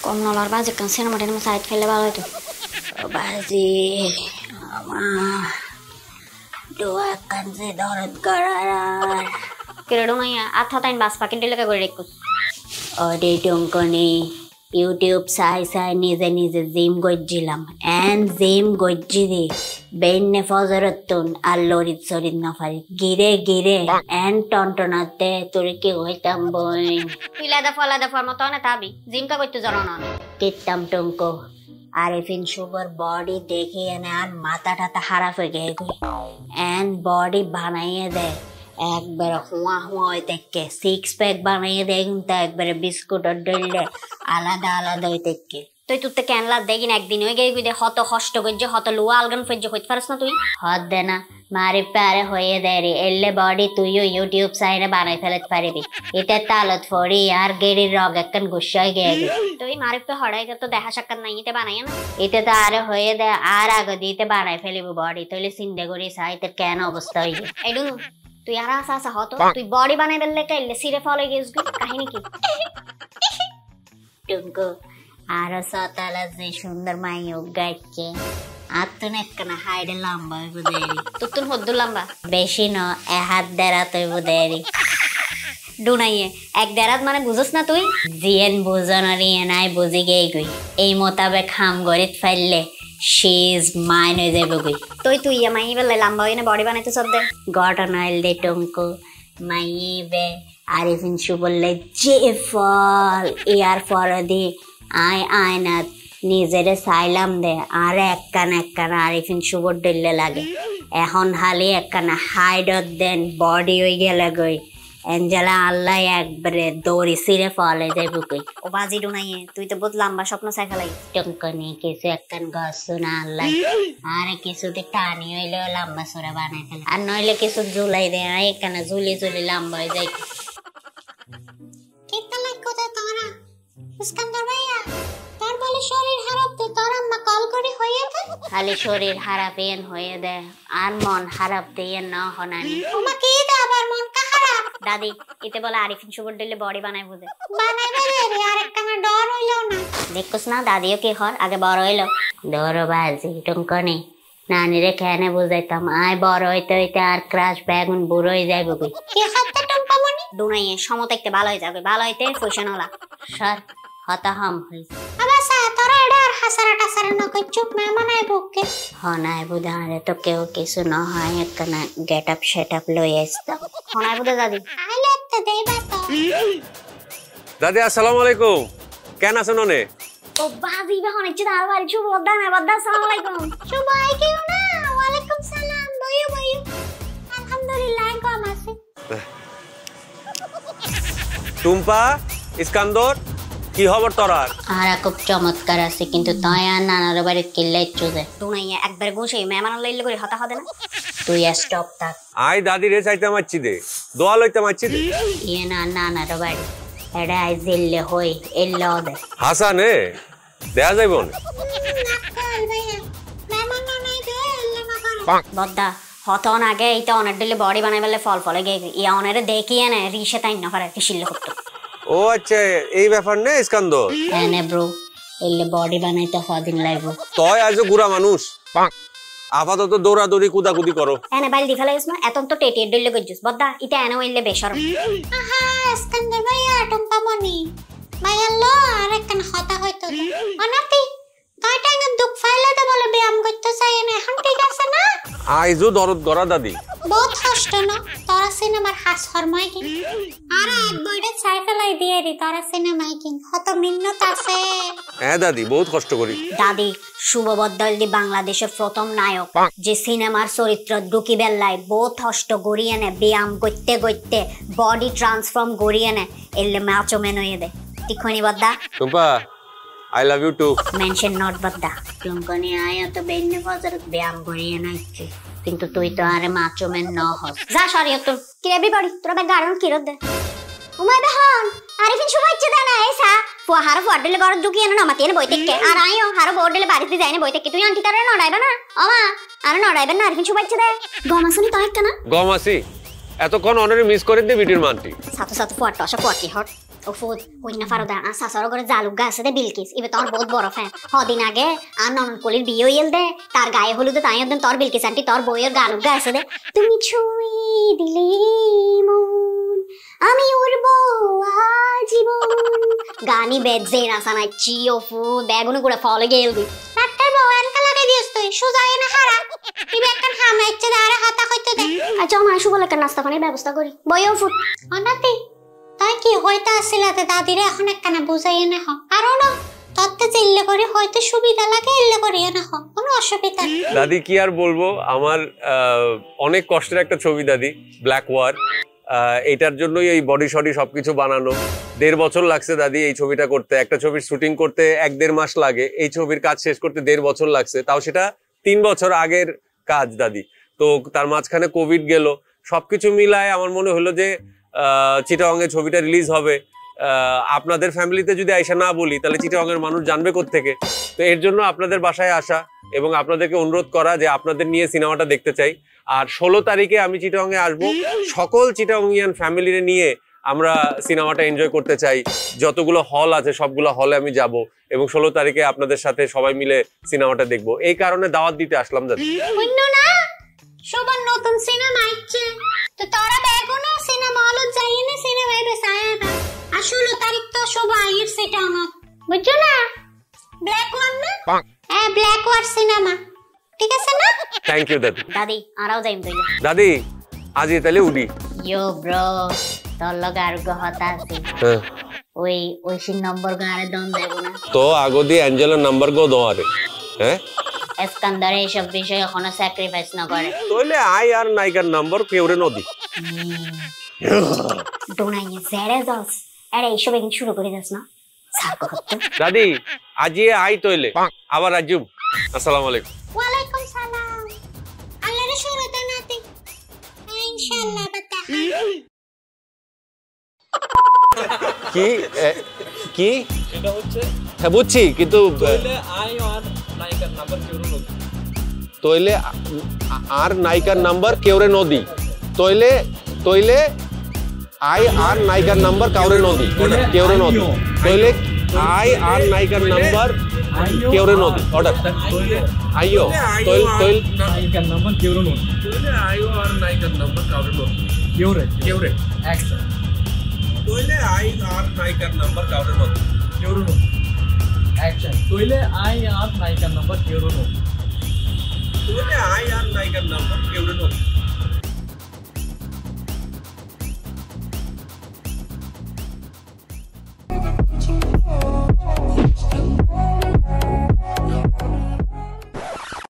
Komnolor bazik kan sena modern masait fellebalo itu. Bazik ama doakan se dorot kararan. Kiradungaya athatain bas pakin dilaka gore rekus. Ode dongkone YouTube sai nize zim gojjilam and zim gojjidi benne fazaratun allorit sorit nafari gire and tontonate turiki hoitam boy filada formatona tabi zim ka goittu jarona kittam tonko arifin sugar body dekhe ana mata tata haraf hoye gaye and body banaiye de একবার হুয়া হুয়া দেখে six pack বানাইয়ে দেন তা একবার biscuit ডললে আলাদা আলাদা হইতেকে তুই তুতে ক্যানলা দেখিন একদিন হই গই দে হত কষ্ট গজ্জে হত লুয়া আলগান ফজ্জে কইতে পারছ না তুই হাত দে না মারি পারে হইয়ে দে রে এলে বডি তুইও ইউটিউব সাইনে বানাই ফেলতে পারবি এটা তালত ফড়ি আর গেড়ি রগ একন গুছাই গেল তুই মারি পে হড়াই তো দেখা শক্ত নাই এটা বানাইয়া না এটা তা আর হইয়ে দে আর আগে দিতে বানাই ফেলিবো বডি তুইলে সিন্দে গরি সাইতে কেন অবস্থা হই এডু তুই আর আশা হতো তুই বডি বানাই দিলে কইলে সিরে ফলো গেছ গো কাহিনী কি টুনকো আর সাতালা যে সুন্দর মাইও গাইছে আর তুই একখানা হাইডে লম্বা বুদেরি তুই হদ্দ লম্বা বেশি না এক হাত দেরা তুই বুদেরি ডুনাইয়ে এক দেরাত মানে বুঝছস না তুই জিএন বুঝনারি নাই বুঝি গই গই এই মোতাবেক হাম গরিত ফেললে she's mine is everybody. Toi tu ya mai bele lamba hoye na body banaite chodde. Got an oil de tonko mai be arifin shu bolle je fall air for the I not নিজেরে সাইলাম দে আর একখানা আরিফিন সুবর ডইলে লাগে এখন খালি একখানা হাইডত দেন body হই গেল গই Angela আল্লাহ একবারে দৌড়ি সিরে ফলে যাইব কই ও বাজি ডুনাইয়ে তুই তো বহুত লম্বা স্বপ্ন চাই ফেলাই টঙ্কনি কিছু একখান গছ শোনা আল্লাহ আর কিছুতে টানি হইলেও লম্বা সোরা বানাই ফেলে আর নইলে কিছু জুলাই দে আর একখানা ঝুলি ঝুলি লম্বা হয়ে যায় কেতা লাগ কথা তোরা ইস্কান্দার ভাইয়া তার বলে শরীর খারাপ তে তোর আম্মা কল করে হইয়া দে খালি শরীর খারাপ এন হইয়া দে আর মন খারাপ তে না হনানি ওমা কি দে আবার মন দাদি এতে বলে আরিফিন সুবর দিলে বডি বানাই বুঝে বানাইবে রে আরেকখানা ডর হইলো না দেখছস না দাদিও কি হর আগে বড় হইলো ডরো বাজি টুনকনি নানি রে কেনে বুঝাইতাম আই বড় হইতে হইতে আর ক্রাশ বেগুন বুড়ো হই যাইব কই কি হাতে টুনপা মনি ডুনাইয়ে সমতাইতে ভালো হই যাবে ভালো হইতে ফয়সানলা স্যার হতা হাম হই আবা সা তোরা এডা আর হাসারাটা সারানো কই চুপ মামা নাই বুকে হনাই বুদারে তো কেউ কিছু না হয় একখানা গেটআপ সেটআপ লই আইস্তা হনাই বুদা দাদি আইলে তো দেইবা তো দাদি আসসালামু আলাইকুম কেন আছেন ওনে ও বাজি বহনে চিদা আর বাড়ি শুভ বদনা না বদনা আসসালামু আলাইকুম শুভ আই কিউ না ওয়া আলাইকুম সালাম বইও বইও আলহামদুলিল্লাহ কম আছে টুম্পা ইস্কান্দর কি খবর তোর আর খুব চমৎকার আছে কিন্তু তাই আর নানার বাড়ির কিল্লাই চুজে তুই একবার ঘুষে মেহমান লইলে করে হতা হবে না তুই স্টপ থাক আই দাদি রে চাইতে মারছি দে দোয়া লইতে মারছি দে ই না নানার বাড়ি এডা আই জেললে হই এলো দে হাসান এ দেয়া যাইব না নাকাল ভাই মেহমান নাই দে এলো না কর বদ্দা হতা না গে এটা অন ডলে বডি বানাইলে ফল ফলে গে ই অনরে দেখিয়ে না রিশে তাই না পারে কিছিল কত ও আচ্ছা এই ব্যাপার না ইস্কান্দর এনে ব্রো এলে বডি বানাইতে কতদিন লাগবে তুই আজ গুড়া মানুষ আপাতত দৌড়া দৌড়ি কুদাকুদি করো এনে বাইল দি ফেলাইস না এতন তো টেটে ডইলে গজ্জুস বদ্দা ইতা এনে হইলে বেশরম আহা ইস্কান্দর ভাই আটমপা মনি ভাই আল্লাহ আর একখান কথা হইতো অনাতি কয়টা না দুঃখ ফাইলা দে বলে ব্যায়াম করতে চাই না এখন ঠিক আছে না আইজো দরদ গড়া দাদি বহুত কষ্ট না তোরা সিনেমার হাস হরমাই কি আরে এক বইটা সাইকেলাই দিয়ে দি তোরা সিনেমাই কি কত মিন্নত আছে হ্যাঁ দাদি বহুত কষ্ট করি দাদি শুভবদ্দল দি বাংলাদেশের প্রথম নায়ক যে সিনেমার চরিত্র ডুকি বেল্লাই বহুত কষ্ট গড়িয়ে না ব্যায়াম করতে করতে বডি ট্রান্সফর্ম গড়িয়ে না এলে মাচো মেনয়ে দে টিখনি বদ্দা Tumpa I love you too. Mention not badda. Tumkoni aaya to benne fazarat byam koriye na ichche. Kintu tui to are macho men no hos. Ja sorry to. Ki everybody tora be garon kirod de. Umay behan. Arifin shubha ichche dana aisa. Po har bodle gor duki na mati ne boite ke. Ar aiyo har bodle bari di jaine boite ke. Tu anti tare no daiba na. Ama ar no daiba na arifin shubha ichche de. Gomasuni to ekka na. Gomasi. Eto kon honor miss kore de video manti. Sato sato po atosha po ki hot. ufud hoy nafaro da an sasaro gore jaluga ase de bilkis ibe tor bahut boro fan hodin age an nonon kolir biyo yelde tar gaye holude tai odden tor bilkis anti tor boyer galuga ase de tumi chhuye dile mon ami urbo ajibon gani bedze rasana chio fu begunu gura fole geldi tatta boyan kala ge diostoy shujaye na hara ibe ekkan hamaiche dare hata koyte de acha ma ashu bola kan nasta pani byabostha kori boyo fu onati কি হইতা আসিলাতে দাদিরে এখন একখানা বুঝাইয়ে না হও আর না তত্তে চিল্লে করে হয়তো সুবিধা লাগে ইল্লে করে না হও কোন অসুবিধা দাদি কি আর বলবো আমার অনেক কষ্টের একটা ছবি দাদি ব্ল্যাক ওয়ার এটার জন্যই এই বডি শডি সবকিছু বানানো 1.5 বছর লাগছে দাদি এই ছবিটা করতে একটা ছবির শুটিং করতে 1.5 মাস লাগে এই ছবির কাজ শেষ করতে 1.5 বছর লাগছে তাও সেটা 3 বছর আগের কাজ দাদি তো তার মাঝখানে কোভিড গেল সবকিছু মিলায় আমার মনে হলো যে চিটাগং এর ছবিটা রিলিজ হবে আপনাদের ফ্যামিলিতে যদি আয়শা না বলি তাহলে চিটাগং এর মানুষ জানবে কোথা থেকে তো এর জন্য আপনাদের বাসায় আসা এবং আপনাদেরকে অনুরোধ করা যে আপনাদের নিয়ে সিনেমাটা দেখতে চাই আর 16 তারিখে আমি চিটাগং এ আসব সকল চিটাগংিয়ান ফ্যামিলিরে নিয়ে আমরা সিনেমাটা এনজয় করতে চাই যতগুলো হল আছে সবগুলো হলে আমি যাব এবং 16 তারিখে আপনাদের সাথে সবাই মিলে সিনেমাটা দেখব এই কারণে দাওয়াত দিতে আসলাম দাদা অন্য না শোভন নতুন সিনেমা আইছে তো তোরা বেগুনো সিনেমা হল যাইয়ে না সিনেমায় বেসায়া না আসল তারিখ তো সবাই এর সেটা না বুঝছো না ব্ল্যাক ওয়ার না হ্যাঁ ব্ল্যাক ওয়ার সিনেমা ঠিক আছে না থ্যাঙ্ক ইউ দাদি দাদি আরাও যাইম কইলে দাদি আজি তালে উডি ইয়ো ব্রো তোর লগার গহতা আছে ওই ওই সিন নম্বর গারে দন দেব না তো আগদি অ্যাঞ্জেলো নাম্বার গো দোয়ারে হ্যাঁ এসকান্দার এসব বিষয় এখনো স্যাক্রিফাইস না করে তোলে আই আর নাইকার নাম্বার কেউরে নদী ডোনাই জেরেজস আরে এসব এখন শুরু করে যাস না সারকো দাদি আজি আই তোলে আবার আজুম আসসালামু আলাইকুম ওয়া আলাইকুম সালাম আল্লাহর শুরু তে নাতি ইনশাআল্লাহ বাতা কি কি এটা হচ্ছে হ্যাঁ বুঝছি কিন্তু তোলে আই আর নাইকার নাম্বার কেউরে নদী তোলে আর নাইকার নাম্বার কেউরে নদী তোলে তোইলে আই আর নাইকার নাম্বার কাউরে নদী কেউরে নদী তোইলে আই আর নাইকার নাম্বার কেউরে নদী অর্ডার আইও তোইল তোইল নাইকার নাম্বার কেউরে নদী তোইলে আইও আর নাইকার নাম্বার কাউরে নদী কেউরে কেউরে অ্যাকশন তোইলে আই আর নাইকার নাম্বার কাউরে নদী কেউরে নদী অ্যাকশন তোইলে আই আর নাইকার নাম্বার কেউরে নদী তোইলে আই আর নাইকার নাম্বার কেউরে নদী